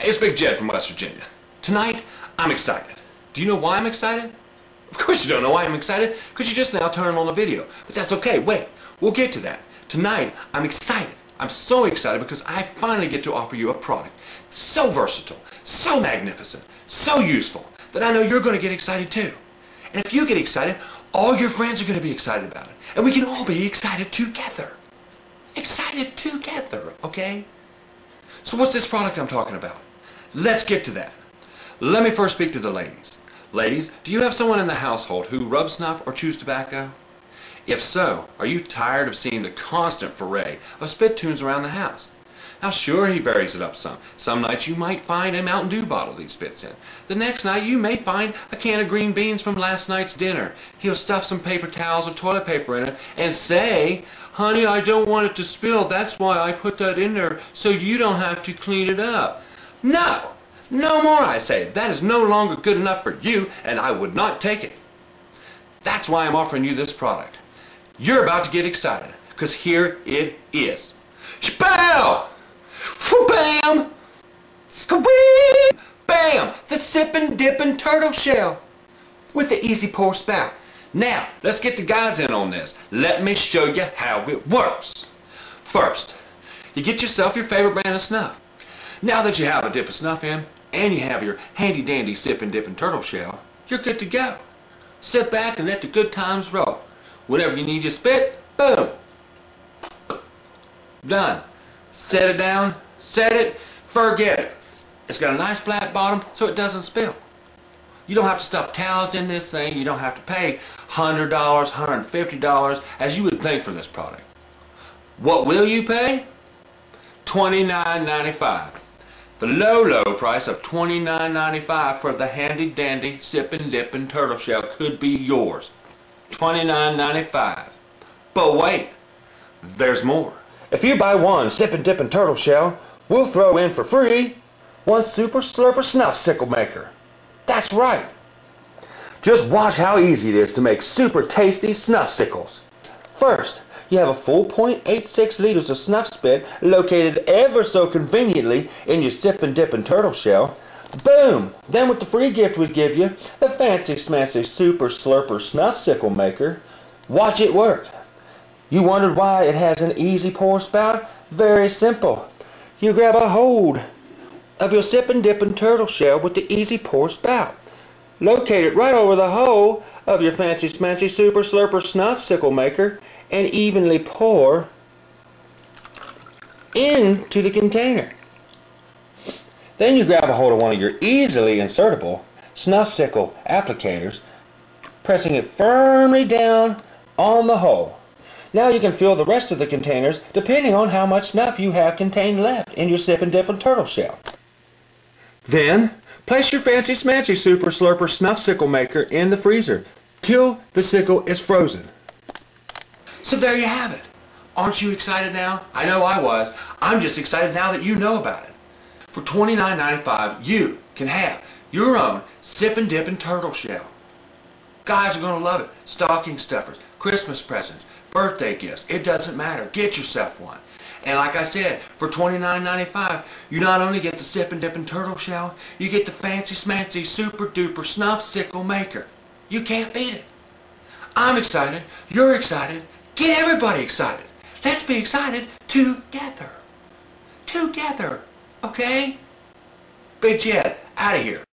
Hey, it's Big Jed from West Virginia. Tonight, I'm excited. Do you know why I'm excited? Of course you don't know why I'm excited, because you just now turned on a video. But that's okay, wait, we'll get to that. Tonight, I'm excited. I'm so excited because I finally get to offer you a product so versatile, so magnificent, so useful, that I know you're going to get excited too. And if you get excited, all your friends are going to be excited about it. And we can all be excited together. Excited together, okay? So what's this product I'm talking about? Let's get to that. Let me first speak to the ladies. Ladies, do you have someone in the household who rubs snuff or chews tobacco? If so, are you tired of seeing the constant foray of spittoons around the house? Now sure, he varies it up some. Some nights you might find a Mountain Dew bottle he spits in. The next night you may find a can of green beans from last night's dinner. He'll stuff some paper towels or toilet paper in it and say, "Honey, I don't want it to spill. That's why I put that in there so you don't have to clean it up." No! No more, I say. That is no longer good enough for you, and I would not take it. That's why I'm offering you this product. You're about to get excited, because here it is. Shpow! Bam! Squeak! Bam! The Sippin' Dippin' Turtle Shell with the easy pour spout. Now, let's get the guys in on this. Let me show you how it works. First, you get yourself your favorite brand of snuff. Now that you have a dip of snuff in, and you have your handy dandy Sippin' Dippin' Turtle Shell, you're good to go. Sit back and let the good times roll. Whenever you need your spit, boom. Done. Set it down, set it, forget it. It's got a nice flat bottom so it doesn't spill. You don't have to stuff towels in this thing. You don't have to pay $100, $150 as you would think for this product. What will you pay? $29.95. The low, low price of $29.95 for the handy dandy Sippin' Dippin' Turtle Shell could be yours. $29.95. But wait, there's more. If you buy one Sippin' Dippin' Turtle Shell, we'll throw in for free one Super Slurper Snuff-Sickle Maker. That's right. Just watch how easy it is to make super tasty snuff sickles. First, you have a full 0.86 liters of snuff spit located ever so conveniently in your Sippin' Dippin' Turtle Shell. Boom! Then with the free gift we give you, the Fancy-Schmancy Super Slurper Snuff-Sickle Maker. Watch it work. You wondered why it has an easy pour spout? Very simple. You grab a hold of your Sippin' Dippin' Turtle Shell with the easy pour spout. Locate it right over the hole of your Fancy-Schmancy Super Slurper Snuff-Sickle Maker and evenly pour into the container. Then you grab a hold of one of your easily insertable snuff-sickle applicators, pressing it firmly down on the hole. Now you can fill the rest of the containers depending on how much snuff you have contained left in your Sippin' Dippin' Turtle Shell. Then, place your Fancy-Schmancy Super Slurper Snuff-Sickle Maker in the freezer till the sickle is frozen. So there you have it. Aren't you excited now? I know I was. I'm just excited now that you know about it. For $29.95, you can have your own Sippin' Dippin' Turtle Shell. Guys are going to love it. Stocking stuffers, Christmas presents, birthday gifts, it doesn't matter. Get yourself one. And like I said, for $29.95, you not only get the Sippin' Dippin' Turtle Shell, you get the Fancy-Schmancy Super-Duper Snuff-Sickle Maker. You can't beat it. I'm excited. You're excited. Get everybody excited. Let's be excited together. Together. Okay? Big Jed, out of here.